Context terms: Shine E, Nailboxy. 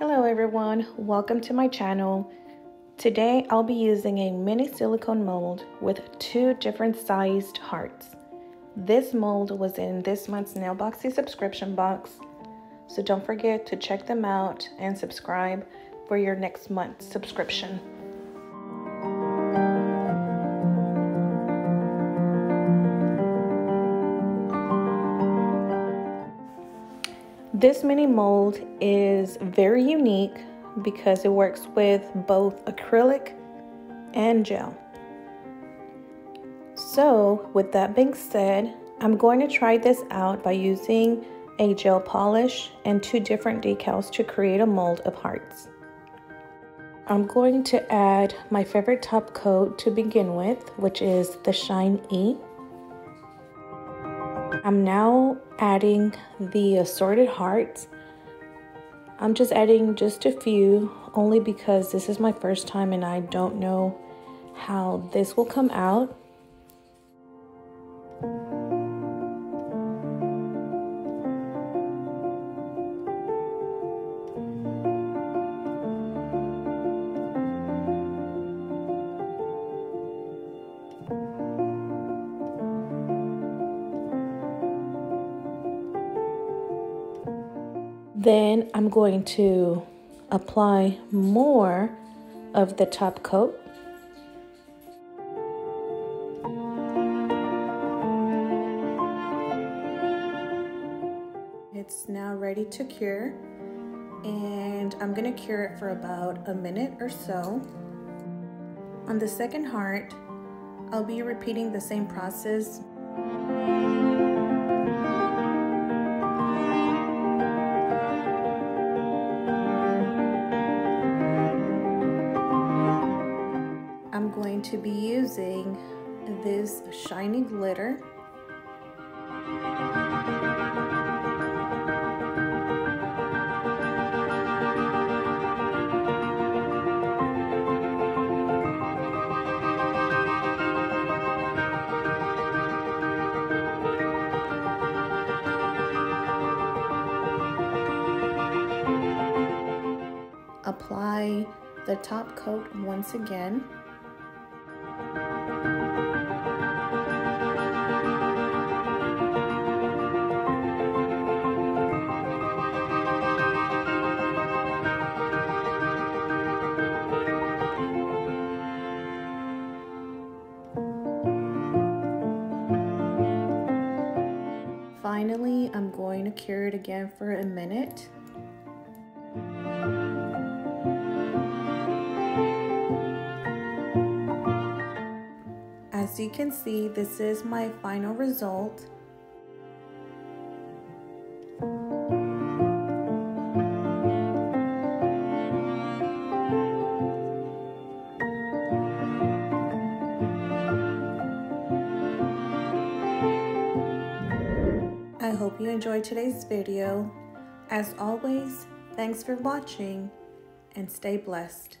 Hello everyone, welcome to my channel. Today I'll be using a mini silicone mold with two different sized hearts. This mold was in this month's Nailboxy subscription box, so don't forget to check them out and subscribe for your next month's subscription. This mini mold is very unique because it works with both acrylic and gel. So with that being said, I'm going to try this out by using a gel polish and two different decals to create a mold of hearts. I'm going to add my favorite top coat to begin with, which is the Shine E. I'm now adding the assorted hearts. I'm just adding just a few only because this is my first time and I don't know how this will come out. Then I'm going to apply more of the top coat. It's now ready to cure, and I'm gonna cure it for about a minute or so. On the second heart, I'll be repeating the same process. I'm going to be using this shiny glitter. Apply the top coat once again. Finally, I'm going to cure it again for a minute. As you can see, this is my final result. I hope you enjoyed today's video. As always, thanks for watching and stay blessed.